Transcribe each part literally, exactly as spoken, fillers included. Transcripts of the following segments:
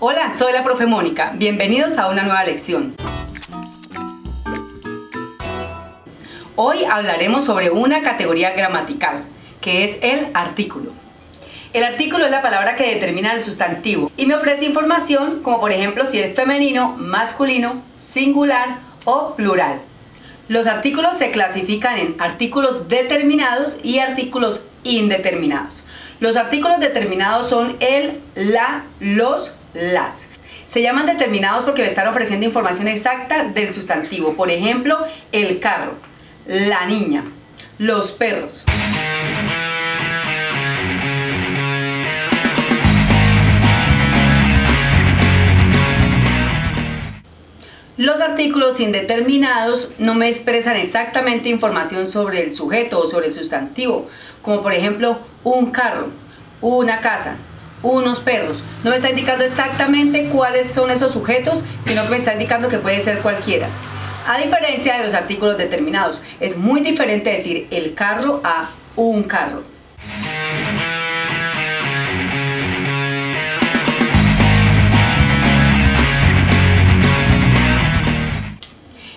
Hola, soy la profe Mónica. Bienvenidos a una nueva lección. Hoy hablaremos sobre una categoría gramatical, que es el artículo. El artículo es la palabra que determina el sustantivo y me ofrece información como por ejemplo si es femenino, masculino, singular o plural. Los artículos se clasifican en artículos determinados y artículos indeterminados. Los artículos determinados son el, la, los, las. Se llaman determinados porque me están ofreciendo información exacta del sustantivo. Por ejemplo, el carro, la niña, los perros. Los artículos indeterminados no me expresan exactamente información sobre el sujeto o sobre el sustantivo, como por ejemplo un carro, una casa, unos perros. No me está indicando exactamente cuáles son esos sujetos, sino que me está indicando que puede ser cualquiera. A diferencia de los artículos determinados, es muy diferente decir el carro a un carro.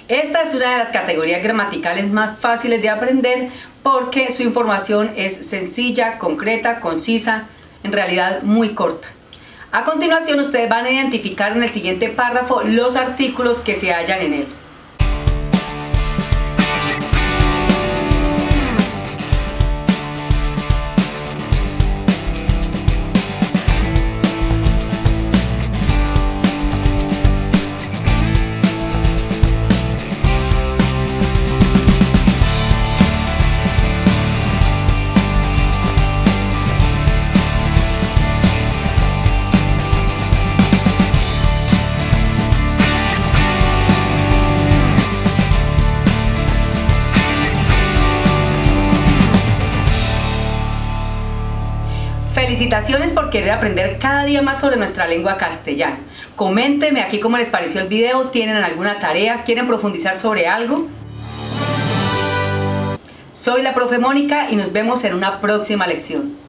Esta es una de las categorías gramaticales más fáciles de aprender porque su información es sencilla, concreta, concisa, en realidad muy corta. A continuación, ustedes van a identificar en el siguiente párrafo los artículos que se hallan en él. Felicitaciones por querer aprender cada día más sobre nuestra lengua castellana. Coméntenme aquí cómo les pareció el video, ¿tienen alguna tarea? ¿Quieren profundizar sobre algo? Soy la profe Mónica y nos vemos en una próxima lección.